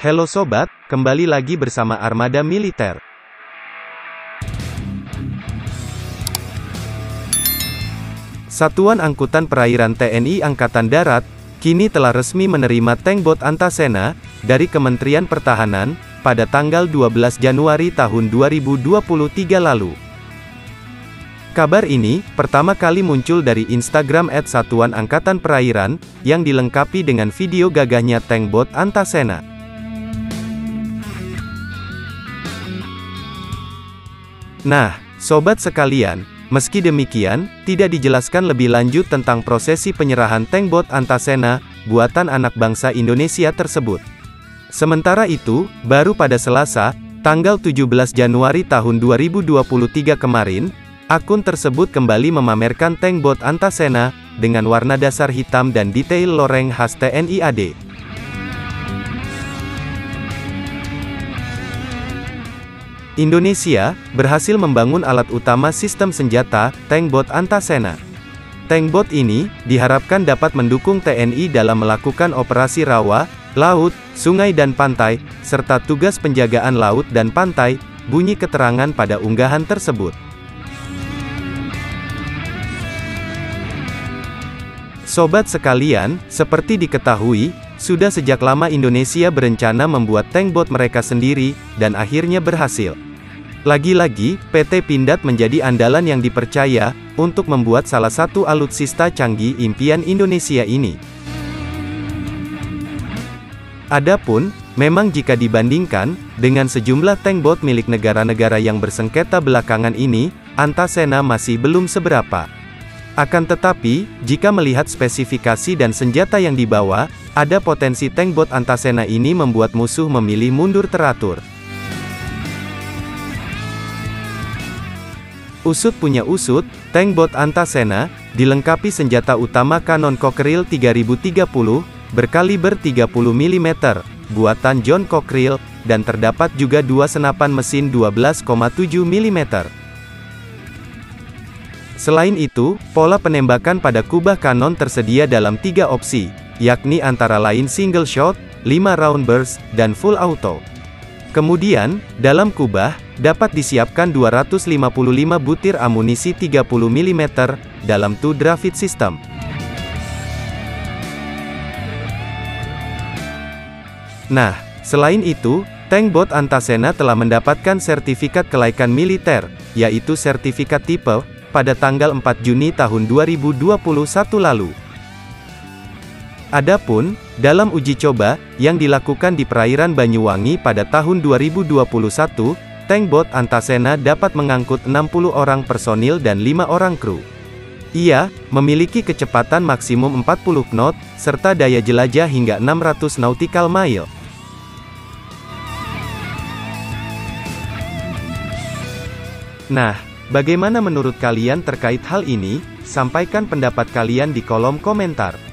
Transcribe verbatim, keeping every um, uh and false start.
Halo sobat, kembali lagi bersama Armada Militer. Satuan Angkutan Perairan T N I Angkatan Darat, kini telah resmi menerima tank bot Antasena, dari Kementerian Pertahanan, pada tanggal dua belas Januari tahun dua ribu dua puluh tiga lalu. Kabar ini, pertama kali muncul dari Instagram at Satuan Angkatan Perairan, yang dilengkapi dengan video gagahnya tank bot Antasena. Nah, sobat sekalian, meski demikian, tidak dijelaskan lebih lanjut tentang prosesi penyerahan tank bot Antasena, buatan anak bangsa Indonesia tersebut. Sementara itu, baru pada Selasa, tanggal tujuh belas Januari tahun dua ribu dua puluh tiga kemarin, akun tersebut kembali memamerkan tank bot Antasena, dengan warna dasar hitam dan detail loreng khas T N I A D. Indonesia, berhasil membangun alat utama sistem senjata, tank bot Antasena. Tank bot ini, diharapkan dapat mendukung T N I dalam melakukan operasi rawa, laut, sungai dan pantai, serta tugas penjagaan laut dan pantai, bunyi keterangan pada unggahan tersebut. Sobat sekalian, seperti diketahui, sudah sejak lama Indonesia berencana membuat tank bot mereka sendiri, dan akhirnya berhasil. Lagi-lagi, P T Pindad menjadi andalan yang dipercaya, untuk membuat salah satu alutsista canggih impian Indonesia ini. Adapun, memang jika dibandingkan, dengan sejumlah tank bot milik negara-negara yang bersengketa belakangan ini, Antasena masih belum seberapa. Akan tetapi, jika melihat spesifikasi dan senjata yang dibawa, ada potensi tank bot Antasena ini membuat musuh memilih mundur teratur. Usut punya usut, tank bot Antasena, dilengkapi senjata utama Canon Cockrill tiga ribu tiga puluh, berkaliber tiga puluh milimeter, buatan John Cockrill, dan terdapat juga dua senapan mesin dua belas koma tujuh milimeter. Selain itu, pola penembakan pada kubah Canon tersedia dalam tiga opsi, yakni antara lain single shot, lima round burst, dan full auto. Kemudian, dalam kubah, dapat disiapkan dua ratus lima puluh lima butir amunisi tiga puluh milimeter, dalam two-draw feed system. Nah, selain itu, tank bot Antasena telah mendapatkan sertifikat kelaikan militer, yaitu sertifikat tipe, pada tanggal empat Juni tahun dua ribu dua puluh satu lalu. Adapun, dalam uji coba, yang dilakukan di perairan Banyuwangi pada tahun dua ribu dua puluh satu, tank bot Antasena dapat mengangkut enam puluh orang personil dan lima orang kru. Ia, memiliki kecepatan maksimum empat puluh knot, serta daya jelajah hingga enam ratus nautical mile. Nah, bagaimana menurut kalian terkait hal ini? Sampaikan pendapat kalian di kolom komentar.